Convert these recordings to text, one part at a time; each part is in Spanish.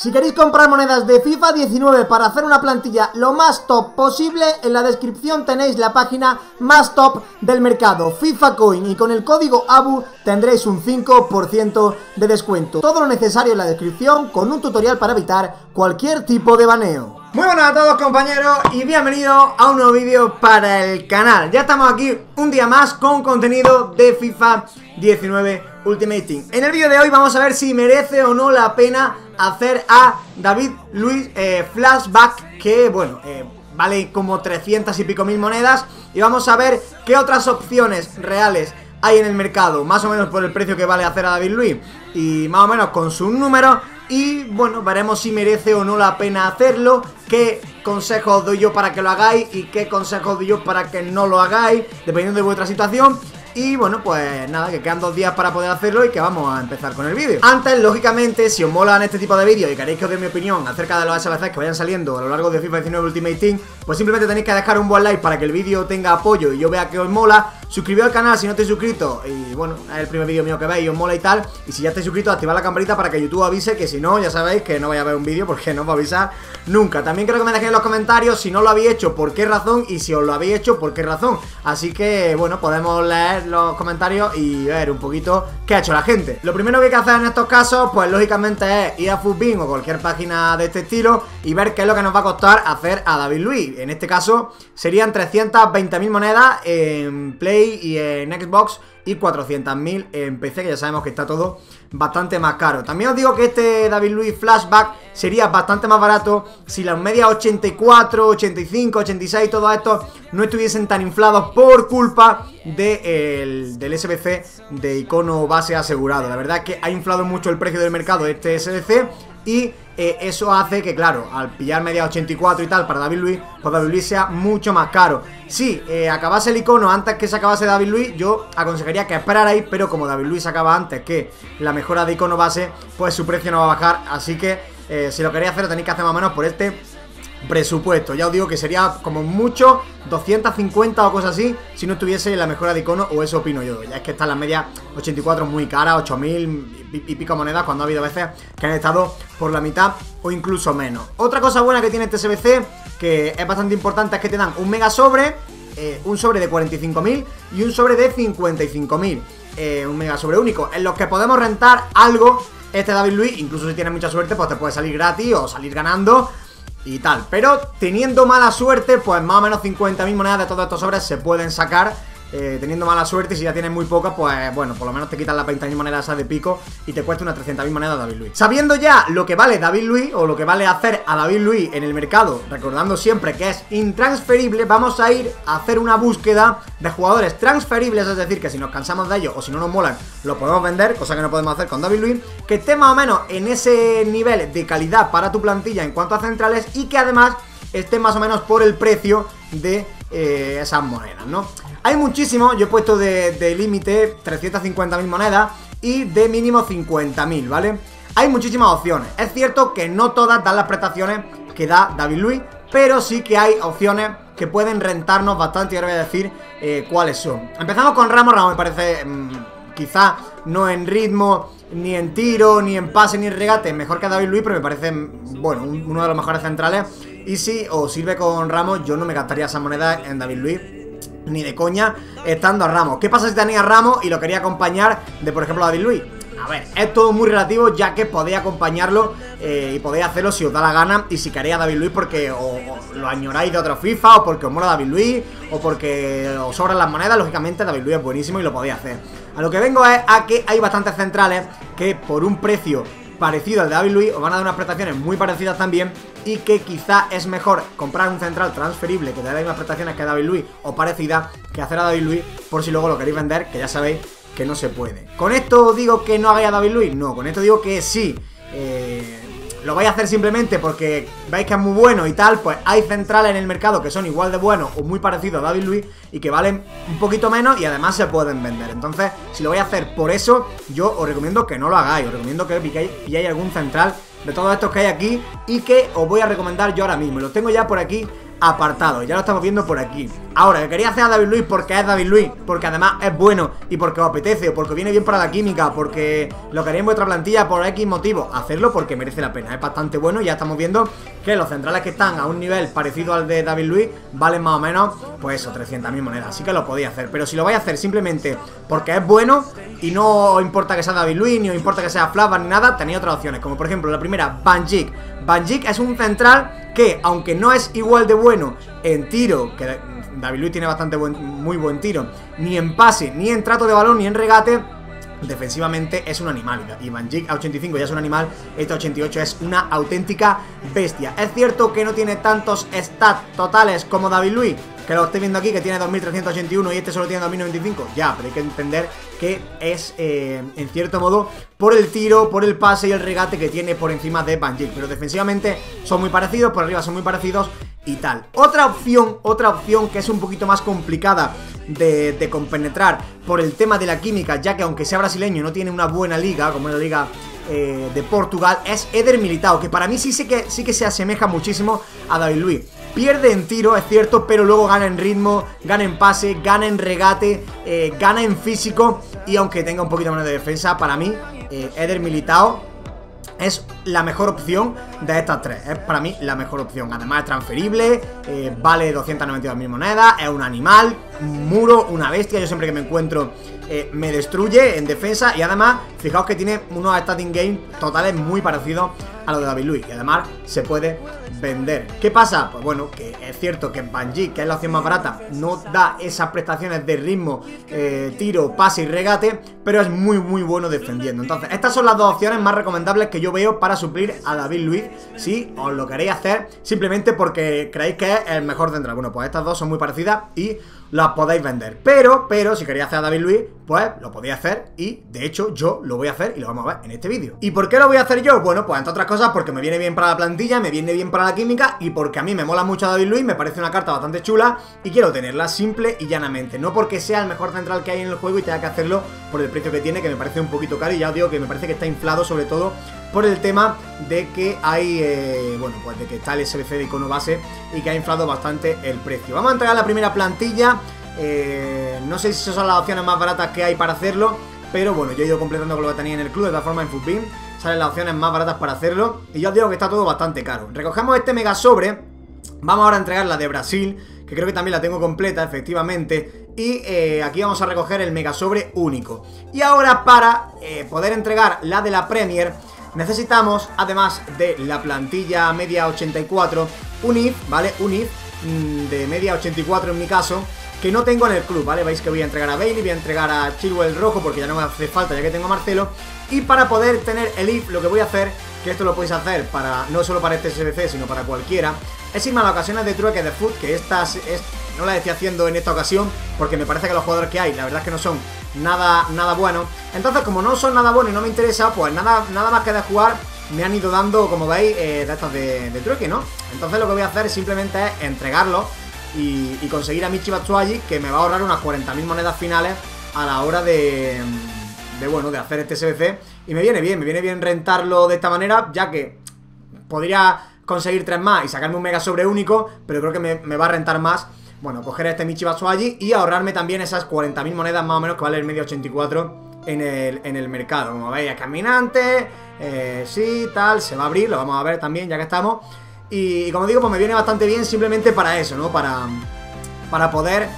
Si queréis comprar monedas de FIFA 19 para hacer una plantilla lo más top posible, en la descripción tenéis la página más top del mercado, FIFA Coin, y con el código ABU tendréis un 5% de descuento. Todo lo necesario en la descripción, con un tutorial para evitar cualquier tipo de baneo. Muy buenas a todos, compañeros, y bienvenidos a un nuevo vídeo para el canal. Ya estamos aquí un día más con contenido de FIFA 19 Ultimate Team. En el vídeo de hoy vamos a ver si merece o no la pena hacer a David Luiz flashback, que bueno, vale como 300 y pico mil monedas. Y vamos a ver qué otras opciones reales hay en el mercado, más o menos por el precio que vale hacer a David Luiz, y más o menos con sus números. Y bueno, veremos si merece o no la pena hacerlo, qué consejos doy yo para que lo hagáis y qué consejos doy yo para que no lo hagáis, dependiendo de vuestra situación. Y bueno, pues nada, que quedan 2 días para poder hacerlo y que vamos a empezar con el vídeo. Antes, lógicamente, si os molan este tipo de vídeos y queréis que os dé mi opinión acerca de los SBCs que vayan saliendo a lo largo de FIFA 19 Ultimate Team, pues simplemente tenéis que dejar un buen like para que el vídeo tenga apoyo y yo vea que os mola. Suscribiros al canal si no estáis suscritos, y bueno, es el primer vídeo mío que veis y os mola y tal. Y si ya estáis suscritos, activad la campanita para que YouTube avise, que si no, ya sabéis que no vais a ver un vídeo porque no os va a avisar nunca. También creo que me dejéis en los comentarios si no lo habéis hecho, por qué razón, y si os lo habéis hecho, por qué razón. Así que bueno, podemos leer los comentarios y ver un poquito qué ha hecho la gente. Lo primero que hay que hacer en estos casos, pues lógicamente es ir a FUTBIN o cualquier página de este estilo y ver qué es lo que nos va a costar hacer a David Luiz. En este caso serían 320.000 monedas en Play y en Xbox y 400.000 en PC, que ya sabemos que está todo bastante más caro. También os digo que este David Luiz flashback sería bastante más barato si las medias 84, 85, 86, todos estos no estuviesen tan inflados por culpa del SBC de icono base asegurado. La verdad es que ha inflado mucho el precio del mercado de este SBC y eso hace que, claro, al pillar media 84 y tal para David Luiz, pues David Luiz sea mucho más caro. Si acabase el icono antes que se acabase David Luiz, yo aconsejaría que esperarais, pero como David Luiz se acaba antes que la mejora de icono base, pues su precio no va a bajar. Así que si lo queréis hacer, lo tenéis que hacer más o menos por este presupuesto. Ya os digo que sería como mucho 250 o cosas así si no tuviese la mejora de icono, o eso opino yo. Ya es que están las medias 84 muy caras, 8.000 y pico monedas, cuando ha habido veces que han estado por la mitad o incluso menos. Otra cosa buena que tiene este SBC, que es bastante importante, es que te dan un mega sobre, un sobre de 45.000 y un sobre de 55.000, un mega sobre único, en los que podemos rentar algo. Este David Luiz, incluso si tienes mucha suerte, pues te puede salir gratis o salir ganando y tal, pero teniendo mala suerte, pues más o menos 50.000 monedas de todos estos sobres se pueden sacar, teniendo mala suerte. Si ya tienes muy pocas, pues bueno, por lo menos te quitan las 20.000 monedas esas de pico y te cuesta unas 300.000 monedas David Luiz. Sabiendo ya lo que vale David Luiz, o lo que vale hacer a David Luiz en el mercado, recordando siempre que es intransferible, vamos a ir a hacer una búsqueda de jugadores transferibles, es decir, que si nos cansamos de ellos o si no nos molan, los podemos vender, cosa que no podemos hacer con David Luiz, que esté más o menos en ese nivel de calidad para tu plantilla en cuanto a centrales, y que además esté más o menos por el precio de esas monedas, ¿no? Hay muchísimos, yo he puesto de límite 350.000 monedas y de mínimo 50.000, ¿vale? Hay muchísimas opciones. Es cierto que no todas dan las prestaciones que da David Luiz, pero sí que hay opciones que pueden rentarnos bastante, y ahora voy a decir cuáles son. Empezamos con Ramos. Ramos me parece, quizá no en ritmo, ni en tiro, ni en pase, ni en regate, mejor que David Luiz, pero me parece, bueno, uno de los mejores centrales. Y si os sirve con Ramos, yo no me gastaría esa moneda en David Luiz ni de coña, estando a Ramos. ¿Qué pasa si tenía a Ramos y lo quería acompañar de, por ejemplo, a David Luiz? A ver, es todo muy relativo, ya que podéis acompañarlo y podéis hacerlo si os da la gana y si queréis a David Luiz porque o lo añoráis de otro FIFA, o porque os mola David Luiz, o porque os sobran las monedas. Lógicamente David Luiz es buenísimo y lo podéis hacer. A lo que vengo es a que hay bastantes centrales que por un precio parecido al de David Luiz os van a dar unas prestaciones muy parecidas también, y que quizá es mejor comprar un central transferible que te dé las mismas prestaciones que David Luiz o parecida, que hacer a David Luiz, por si luego lo queréis vender, que ya sabéis que no se puede. ¿Con esto digo que no hagáis a David Luiz? No, con esto digo que sí. Lo vais a hacer simplemente porque veis que es muy bueno y tal. Pues hay centrales en el mercado que son igual de buenos o muy parecidos a David Luiz y que valen un poquito menos y además se pueden vender. Entonces, si lo vais a hacer por eso, yo os recomiendo que no lo hagáis. Os recomiendo que pilláis algún central de todos estos que hay aquí, y que os voy a recomendar yo ahora mismo. Los tengo ya por aquí apartado. Ya lo estamos viendo por aquí. Ahora, que quería hacer a David Luiz porque es David Luiz, porque además es bueno y porque os apetece, o porque viene bien para la química, porque lo queréis en vuestra plantilla por X motivo, hacerlo porque merece la pena. Es bastante bueno. Ya estamos viendo que los centrales que están a un nivel parecido al de David Luiz valen más o menos, pues eso, 300.000 monedas. Así que lo podéis hacer. Pero si lo vais a hacer simplemente porque es bueno y no os importa que sea David Luiz, ni os importa que sea Flava ni nada, tenéis otras opciones. Como por ejemplo la primera, Van Dijk. Van Dijk es un central que, aunque no es igual de bueno en tiro, que David Luiz tiene bastante muy buen tiro, ni en pase, ni en trato de balón, ni en regate, defensivamente es un animal. Y Van Dijk a 85 ya es un animal, este a 88 es una auténtica bestia. Es cierto que no tiene tantos stats totales como David Luiz, que lo estoy viendo aquí, que tiene 2.381 y este solo tiene 2.095, ya, pero hay que entender que es, en cierto modo, por el tiro, por el pase y el regate que tiene por encima de Van Dijk. Pero defensivamente son muy parecidos, por arriba son muy parecidos y tal. Otra opción que es un poquito más complicada de compenetrar por el tema de la química, ya que aunque sea brasileño no tiene una buena liga, como es la liga de Portugal, es Eder Militao, que para mí sí que se asemeja muchísimo a David Luiz. Pierde en tiro, es cierto, pero luego gana en ritmo, gana en pase, gana en regate, gana en físico. Y aunque tenga un poquito menos de defensa, para mí Eder Militao es la mejor opción de estas tres. Es para mí la mejor opción. Además es transferible, vale 292.000 monedas, es un animal, un muro, una bestia. Yo siempre que me encuentro me destruye en defensa. Y además, fijaos que tiene unos stats in game totales muy parecidos a los de David Luiz. Y además se puede vender. ¿Qué pasa? Pues bueno, que es cierto que Van Dijk, que es la opción más barata, no da esas prestaciones de ritmo, tiro, pase y regate, pero es muy muy bueno defendiendo. Entonces estas son las dos opciones más recomendables que yo veo para suplir a David Luiz, si os lo queréis hacer simplemente porque creéis que es el mejor central. Bueno, pues estas dos son muy parecidas y las podéis vender, pero si queréis hacer a David Luiz, pues lo podéis hacer. Y de hecho yo lo voy a hacer y lo vamos a ver en este vídeo. ¿Y por qué lo voy a hacer yo? Bueno, pues entre otras cosas porque me viene bien para la plantilla, me viene bien para la química y porque a mí me mola mucho a David Luiz, me parece una carta bastante chula y quiero tenerla simple y llanamente. No porque sea el mejor central que hay en el juego y tenga que hacerlo por el precio que tiene, que me parece un poquito caro, y ya os digo que me parece que está inflado sobre todo por el tema de que hay, bueno, pues de que está el SBC de icono base y que ha inflado bastante el precio. Vamos a entregar la primera plantilla. No sé si esas son las opciones más baratas que hay para hacerlo, pero bueno, yo he ido completando con lo que tenía en el club. De todas formas en FUTBIN salen las opciones más baratas para hacerlo y ya os digo que está todo bastante caro. Recogemos este mega sobre. Vamos ahora a entregar la de Brasil, que creo que también la tengo completa, efectivamente. Y aquí vamos a recoger el mega sobre único. Y ahora para poder entregar la de la Premier necesitamos, además de la plantilla media 84, un IF, ¿vale? Un IF de media 84 en mi caso, que no tengo en el club, ¿vale? Veis que voy a entregar a Bailey, voy a entregar a Chilwell rojo porque ya no me hace falta ya que tengo a Marcelo. Y para poder tener el IF lo que voy a hacer, que esto lo podéis hacer para no solo para este SBC sino para cualquiera, es irme a las ocasiones de trueque de FUT, que estas no las estoy haciendo en esta ocasión porque me parece que los jugadores que hay la verdad es que no son nada buenos. Entonces como no son nada buenos y no me interesa, pues nada más que de jugar me han ido dando, como veis, de estas de trueque, ¿no? Entonces lo que voy a hacer simplemente es entregarlos y conseguir a Michy Batshuayi, que me va a ahorrar unas 40.000 monedas finales a la hora de hacer este SBC. Y me viene bien rentarlo de esta manera, ya que podría conseguir 3 más y sacarme un mega sobre único, pero creo que me va a rentar más, bueno, coger a este Michy Batshuayi y ahorrarme también esas 40.000 monedas más o menos que vale el medio 84 en el mercado. Como veis, caminante, sí, tal, se va a abrir, lo vamos a ver también ya que estamos. Y como digo, pues me viene bastante bien simplemente para eso, ¿no? Para poder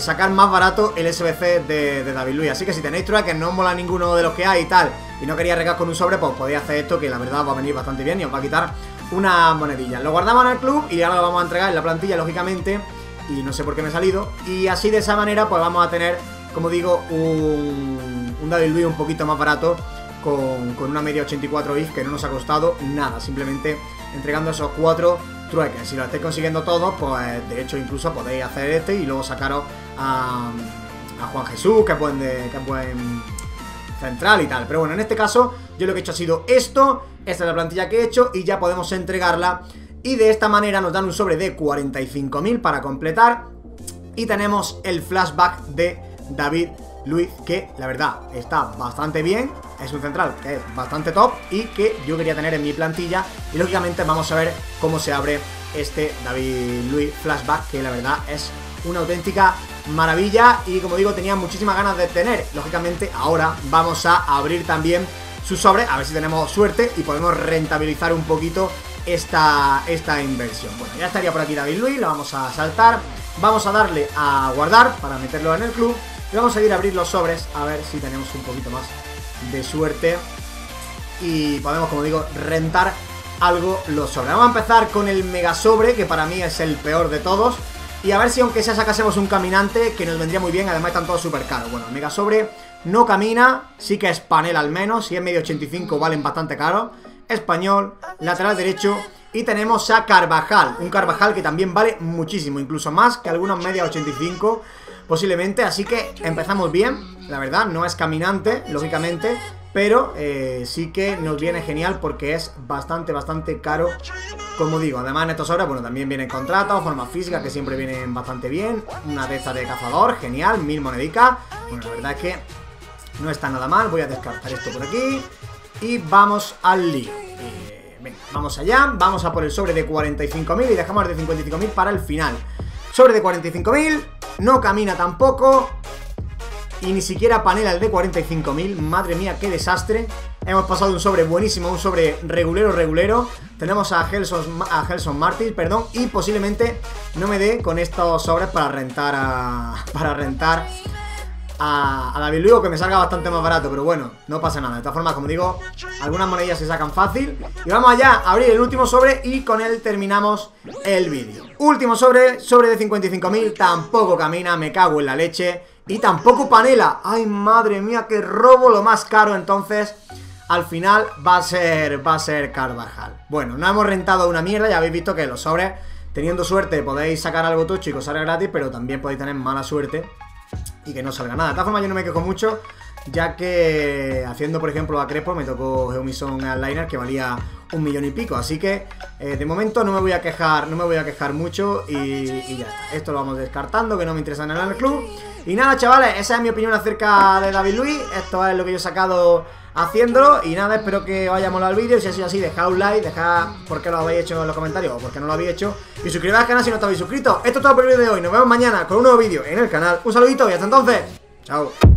sacar más barato el SBC de David Luiz. Así que si tenéis trueques que no os mola ninguno de los que hay y tal, y no quería regar con un sobre, pues podéis hacer esto, que la verdad va a venir bastante bien y os va a quitar una monedilla. Lo guardamos en el club y ahora lo vamos a entregar en la plantilla, lógicamente. Y no sé por qué me he salido. Y así de esa manera pues vamos a tener, como digo, un David Luiz un poquito más barato, con una media 84 IF que no nos ha costado nada, simplemente entregando esos 4 trueques. Si lo estáis consiguiendo todos, pues de hecho incluso podéis hacer este y luego sacaros a Juan Jesús, que es buen central y tal. Pero bueno, en este caso yo lo que he hecho ha sido esto. Esta es la plantilla que he hecho y ya podemos entregarla. Y de esta manera nos dan un sobre de 45.000 para completar. Y tenemos el flashback de David Luiz, que la verdad está bastante bien. Es un central que es bastante top y que yo quería tener en mi plantilla. Y lógicamente vamos a ver cómo se abre este David Luiz Flashback, que la verdad es una auténtica maravilla y, como digo, tenía muchísimas ganas de tener. Lógicamente ahora vamos a abrir también su sobre, a ver si tenemos suerte y podemos rentabilizar un poquito esta inversión. Bueno, ya estaría por aquí David Luiz, lo vamos a saltar, vamos a darle a guardar para meterlo en el club y vamos a ir a abrir los sobres a ver si tenemos un poquito más de suerte y podemos, como digo, rentar algo los sobres. Vamos a empezar con el mega sobre, que para mí es el peor de todos, y a ver si aunque sea sacásemos un caminante, que nos vendría muy bien. Además están todos súper caros. Bueno, el mega sobre no camina, sí que es panel al menos, si es medio 85 valen bastante caro. Español, lateral derecho, y tenemos a Carvajal, un Carvajal que también vale muchísimo, incluso más que algunos media 85 posiblemente, así que empezamos bien. La verdad no es caminante, lógicamente, pero sí que nos viene genial porque es bastante caro, como digo. Además en estos sobres, bueno, también vienen contratos, formas físicas que siempre vienen bastante bien, una de estas de cazador, genial, 1000 monedicas. Bueno, la verdad es que no está nada mal. Voy a descartar esto por aquí y vamos al lío. Venga, vamos allá, vamos a por el sobre de 45.000 y dejamos el de 55.000 para el final. Sobre de 45.000, no camina tampoco y ni siquiera panela el de 45.000. Madre mía, qué desastre. Hemos pasado de un sobre buenísimo a un sobre regulero. Tenemos a Gelson Martin, perdón, y posiblemente no me dé con estos sobres para rentar a David Luiz, que me salga bastante más barato, pero bueno, no pasa nada. De todas formas, como digo, algunas monedillas se sacan fácil. Y vamos allá a abrir el último sobre y con él terminamos el vídeo. Último sobre, sobre de 55.000, tampoco camina, me cago en la leche. Y tampoco panela. Ay, madre mía, que robo lo más caro. Entonces, al final va a ser Carvajal. Bueno, no hemos rentado una mierda, ya habéis visto que los sobres, teniendo suerte, podéis sacar algo tocho y cosas gratis, pero también podéis tener mala suerte y que no salga nada. De todas formas, yo no me quejo mucho, ya que haciendo, por ejemplo, a Crespo me tocó Geomison Aliner, que valía 1 millón y pico. Así que, de momento, no me voy a quejar mucho y ya está. Esto lo vamos descartando, que no me interesa nada en el club. Y nada, chavales, esa es mi opinión acerca de David Luiz. Esto es lo que yo he sacado haciéndolo. Y nada, espero que os haya molado el vídeo. Si ha sido así, dejad un like, dejad por qué lo habéis hecho en los comentarios o por qué no lo habéis hecho. Y suscribid al canal si no estáis suscritos. Esto es todo por el vídeo de hoy. Nos vemos mañana con un nuevo vídeo en el canal. Un saludito y hasta entonces. Chao.